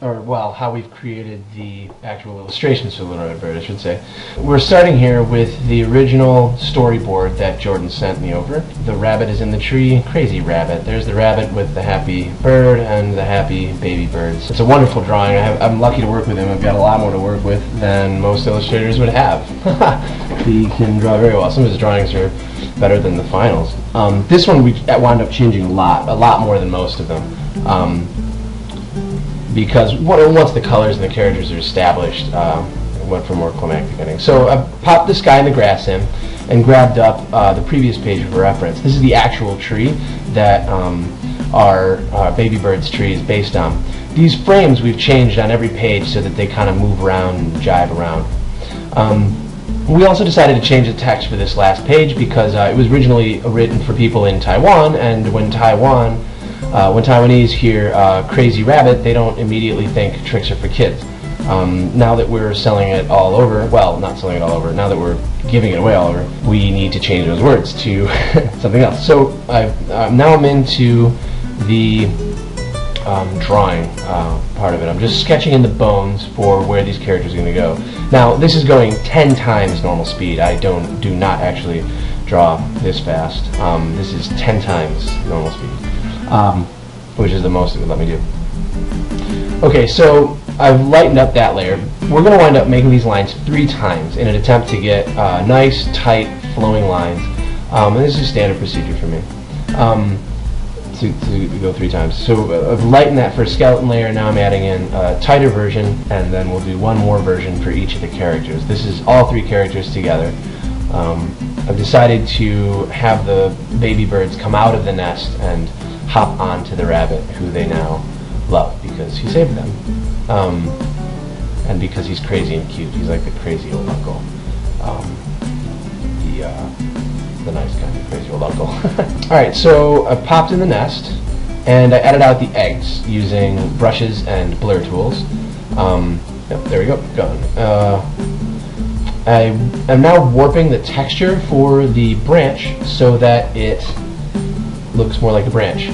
or well, how we've created the actual illustrations for Little Red Bird, I should say. We're starting here with the original storyboard that Jordan sent me over. The rabbit is in the tree, crazy rabbit. There's the rabbit with the happy bird and the happy baby birds. It's a wonderful drawing. I'm lucky to work with him. I've got a lot more to work with than most illustrators would have. He can draw very well. Some of his drawings are better than the finals. This one we wound up changing a lot more than most of them. Because once the colors and the characters are established, it went for more climactic ending. So I popped this guy in the grass in and grabbed up the previous page for reference. This is the actual tree that our baby bird's tree is based on. These frames we've changed on every page so that they kind of move around and jive around. We also decided to change the text for this last page because it was originally written for people in Taiwan, and when Taiwanese hear crazy rabbit, they don't immediately think tricks are for kids. Now that we're selling it all over, well, not selling it all over, now that we're giving it away all over, we need to change those words to something else. So now I'm into the drawing part of it. I'm just sketching in the bones for where these characters are going to go. Now this is going 10 times normal speed. I do not actually draw this fast. This is 10 times normal speed. Which is the most it would let me do. Okay, so I've lightened up that layer. We're going to wind up making these lines 3 times in an attempt to get nice, tight, flowing lines. And this is standard procedure for me, to go 3 times. So I've lightened that first skeleton layer, now I'm adding in a tighter version, and then we'll do one more version for each of the characters. This is all 3 characters together. I've decided to have the baby birds come out of the nest and hop on to the rabbit, who they now love because he saved them, and because he's crazy and cute. He's like the crazy old uncle, the nice kind of crazy old uncle. All right, so I popped in the nest and I edited out the eggs using brushes and blur tools. Yep, there we go. Gone. I am now warping the texture for the branch so that it looks more like a branch.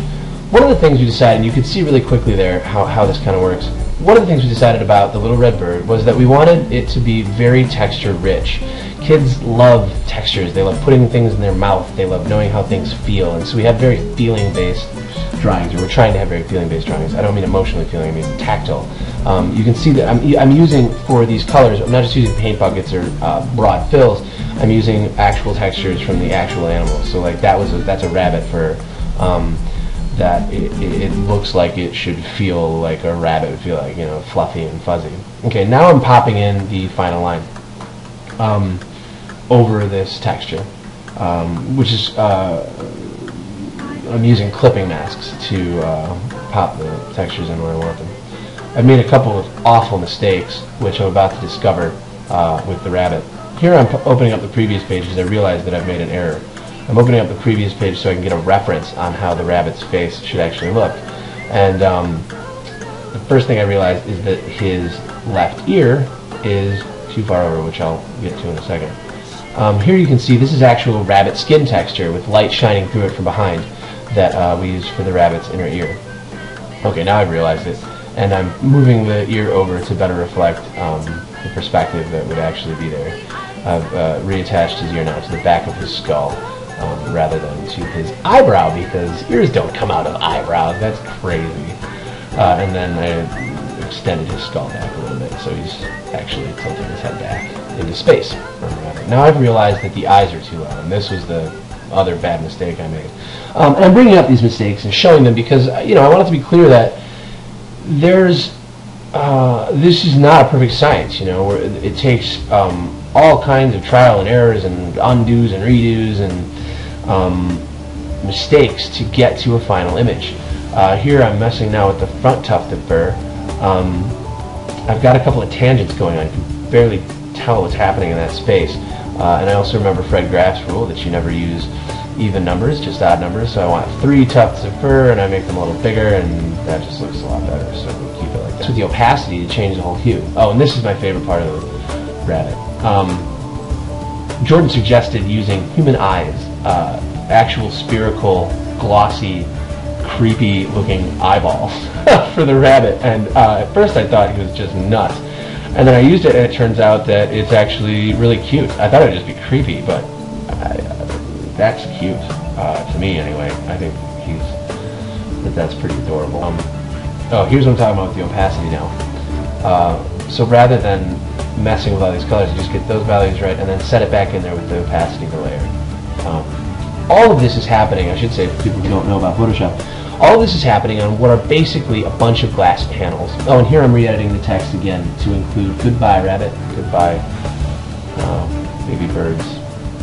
One of the things we decided, and you can see really quickly there how this kind of works, one of the things we decided about the Little Red Bird was that we wanted it to be very texture rich. Kids love textures. They love putting things in their mouth. They love knowing how things feel. And so we have very feeling-based drawings, or we're trying to have very feeling-based drawings. I don't mean emotionally feeling, I mean tactile. You can see that I'm using, for these colors, I'm not just using paint buckets or broad fills. I'm using actual textures from the actual animals. So like that's a rabbit fur. That it looks like it should feel like a rabbit would feel like, you know, fluffy and fuzzy. Okay, now I'm popping in the final line over this texture, which is I'm using clipping masks to pop the textures in where I want them. I've made a couple of awful mistakes, which I'm about to discover with the rabbit. Here I'm opening up the previous page because I realized that I've made an error. I'm opening up the previous page so I can get a reference on how the rabbit's face should actually look. And the first thing I realized is that his left ear is too far over, which I'll get to in a second. Here you can see this is actual rabbit skin texture with light shining through it from behind that we used for the rabbit's inner ear. Okay, now I've realized it. And I'm moving the ear over to better reflect the perspective that would actually be there. I've reattached his ear now to the back of his skull. Rather than to his eyebrow, because ears don't come out of eyebrows. That's crazy. And then I extended his skull back a little bit, so he's actually tilting his head back into space. Now I've realized that the eyes are too low, and this was the other bad mistake I made. And I'm bringing up these mistakes and showing them because, you know, I want it to be clear that there's this is not a perfect science, you know, where it takes all kinds of trial and errors and undos and redos and mistakes to get to a final image. Here I'm messing now with the front tuft of fur. I've got a couple of tangents going on. You can barely tell what's happening in that space. And I also remember Fred Graff's rule that you never use even numbers, just odd numbers. So I want 3 tufts of fur and I make them a little bigger, and that just looks a lot better. So we'll keep it like that. With the opacity to change the whole hue. Oh, and this is my favorite part of the rabbit. Jordan suggested using human eyes, actual spherical, glossy, creepy looking eyeball for the rabbit, and at first I thought he was just nuts, and then I used it and it turns out that it's actually really cute. I thought it would just be creepy, but that's cute, to me anyway. I think that's pretty adorable. Oh, here's what I'm talking about with the opacity now. So rather than messing with all these colors, you just get those values right and then set it back in there with the opacity per layer. All of this is happening, I should say, for people who don't know about Photoshop, all of this is happening on what are basically a bunch of glass panels. Oh, and here I'm re-editing the text again to include goodbye rabbit, goodbye baby birds,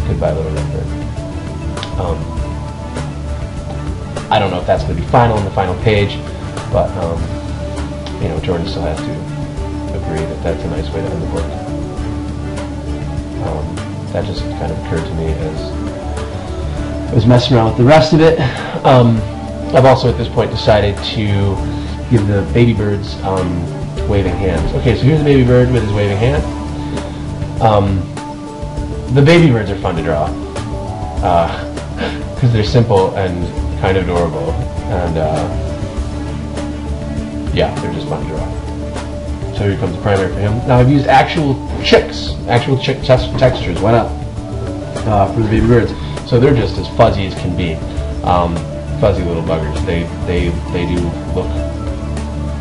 goodbye little red bird. I don't know if that's going to be final on the final page, but you know, Jordan still has to agree that that's a nice way to end the book. That just kind of occurred to me as I was messing around with the rest of it. I've also at this point decided to give the baby birds waving hands. Okay, so here's the baby bird with his waving hand. The baby birds are fun to draw because they're simple and kind of adorable, and yeah, they're just fun to draw. So here comes the primary for him. Now I've used actual textures, why not, for the baby birds. So they're just as fuzzy as can be. Fuzzy little buggers. They do look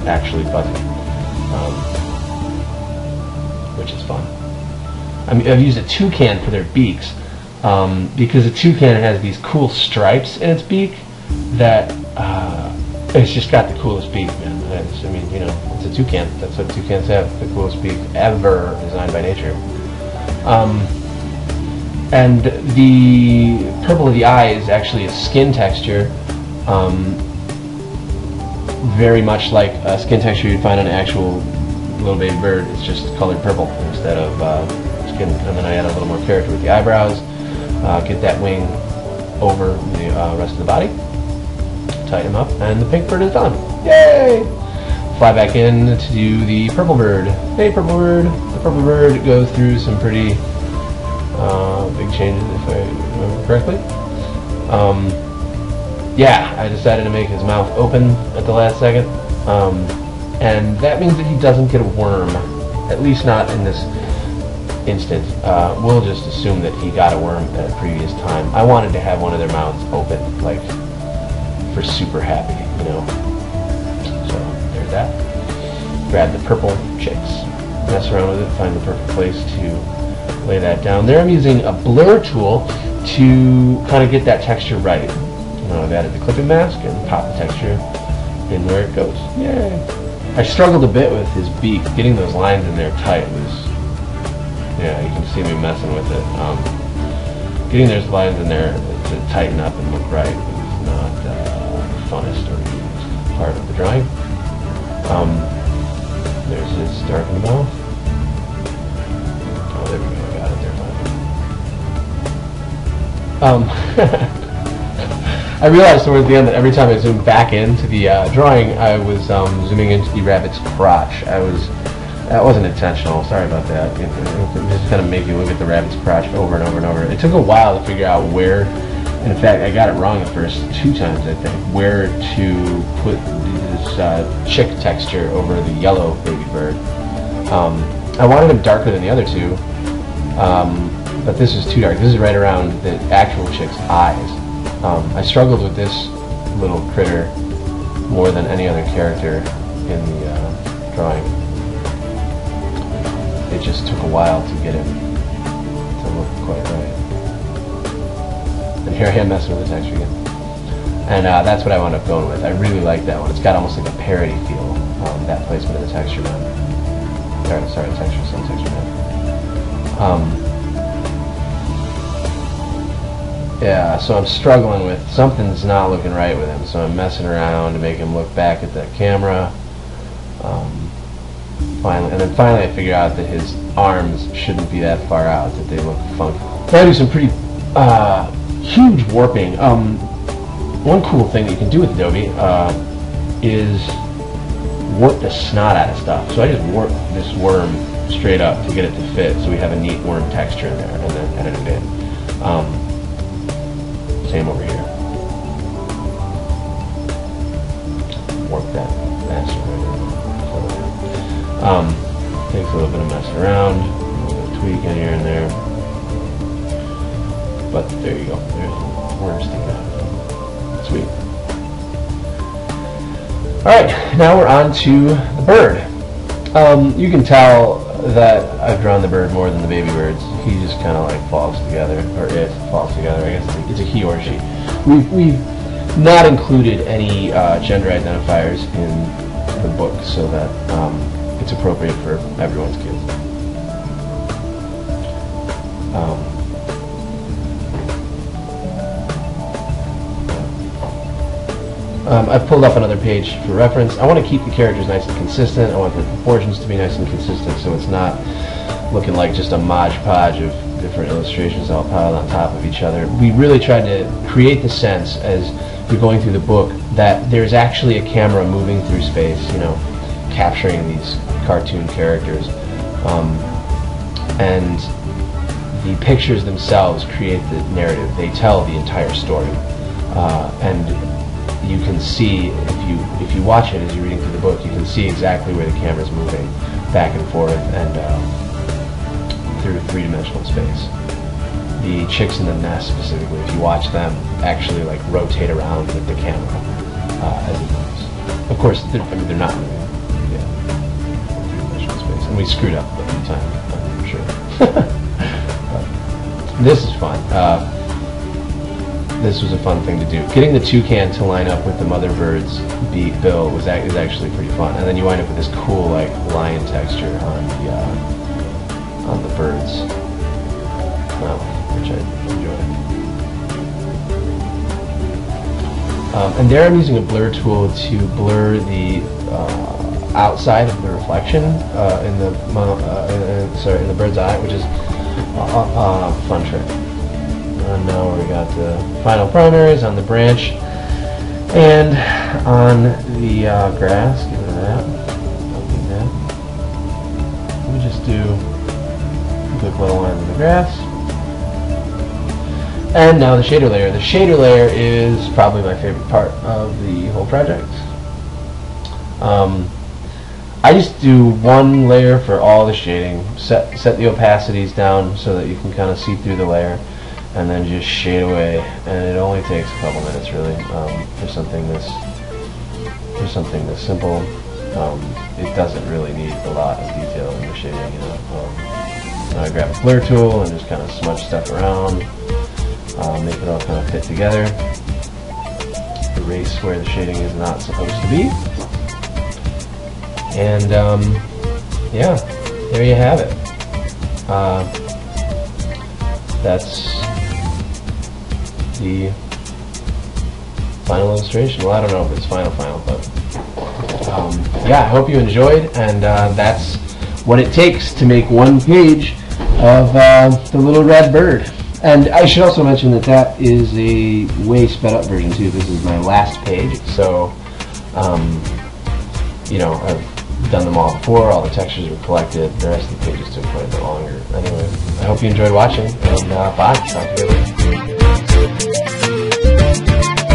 actually fuzzy, which is fun. I mean, I've used a toucan for their beaks, because a toucan has these cool stripes in its beak that it's just got the coolest beak, man. I mean, you know, it's a toucan. That's what toucans have, the coolest beak ever designed by nature. And the purple of the eye is actually a skin texture, very much like a skin texture you'd find on an actual little baby bird. It's just colored purple instead of skin. And then I add a little more character with the eyebrows, get that wing over the rest of the body, tighten him up, and the pink bird is done. Yay! Fly back in to do the purple bird. Hey, purple bird. The purple bird goes through some pretty big changes, if I remember correctly. Yeah, I decided to make his mouth open at the last second, and that means that he doesn't get a worm, at least not in this instance. We'll just assume that he got a worm at a previous time. I wanted to have one of their mouths open, like, for super happy, you know. So, there's that. Grab the purple chicks, mess around with it, find the perfect place to lay that down. There I'm using a blur tool to kind of get that texture right. Now I've added the clipping mask and pop the texture in where it goes. Yay! I struggled a bit with his beak. Getting those lines in there tight was... yeah, you can see me messing with it. Getting those lines in there to tighten up and look right is not the funnest or easiest part of the drawing. There's his darkened mouth. Oh, there we go. I got it there. I realized towards the end that every time I zoomed back into the drawing, I was zooming into the rabbit's crotch. That wasn't intentional, sorry about that. It just kind of made you look at the rabbit's crotch over and over and over. It took a while to figure out where, in fact, I got it wrong the first two times, I think, where to put this chick texture over the yellow baby bird. I wanted him darker than the other two, but this is too dark. This is right around the actual chick's eyes. I struggled with this little critter more than any other character in the drawing. It just took a while to get him to look quite right. And here I am messing with the texture again. And that's what I wound up going with. I really like that one. It's got almost like a parody feel, that placement of the texture map. Sorry, texture map. Yeah, so I'm struggling with, something's not looking right with him, so I'm messing around to make him look back at the camera. Finally I figure out that his arms shouldn't be that far out, that they look funky. Now I do some pretty huge warping. One cool thing that you can do with Adobe is warp the snot out of stuff. So I just warped this worm straight up to get it to fit, so we have a neat worm texture in there, and then edit it in. Same over here. Takes a little bit of messing around, a little bit of tweaking here and there. But there you go, there's the worm sticking out. Sweet. Alright, now we're on to the bird. You can tell that I've drawn the bird more than the baby birds. He just kind of like falls together, or it falls together, I guess. It's a he or she. We've not included any gender identifiers in the book so that it's appropriate for everyone's kids. I've pulled up another page for reference. I want to keep the characters nice and consistent. I want the proportions to be nice and consistent so it's not looking like just a modge podge of different illustrations all piled on top of each other. We really tried to create the sense as we're going through the book that there's actually a camera moving through space, you know, capturing these cartoon characters. And the pictures themselves create the narrative. They tell the entire story. And you can see, if you watch it as you're reading through the book, you can see exactly where the camera's moving back and forth and through three-dimensional space. The chicks in the nest specifically, if you watch them actually like rotate around with the camera as it moves. Of course, they're not moving. Yeah, three-dimensional space. And we screwed up a few times, I'm sure. But this is fun. This was a fun thing to do. Getting the toucan to line up with the mother bird's bill is actually pretty fun. And then you wind up with this cool like lion texture on the birds, which I enjoy. And there I'm using a blur tool to blur the outside of the reflection in the bird's eye, which is a fun trick. And now we got the final primaries on the branch and on the grass. Give it that. Let me just do quick little lines in the grass. And now the shader layer. The shader layer is probably my favorite part of the whole project. I just do one layer for all the shading. Set the opacities down so that you can kind of see through the layer and then just shade away. And it only takes a couple minutes really for something this simple. It doesn't really need a lot of detail in the shading, you know. I grab a blur tool and just kind of smudge stuff around, make it all kind of fit together, erase where the shading is not supposed to be, and yeah, there you have it. That's the final illustration. Well, I don't know if it's final, but yeah, I hope you enjoyed, and that's what it takes to make one page of The Little Red Bird. And I should also mention that that is a way sped up version too. This is my last page, so you know, I've done them all before, all the textures were collected, the rest of the pages took quite a bit longer. Anyway, I hope you enjoyed watching, and bye, talk to you later.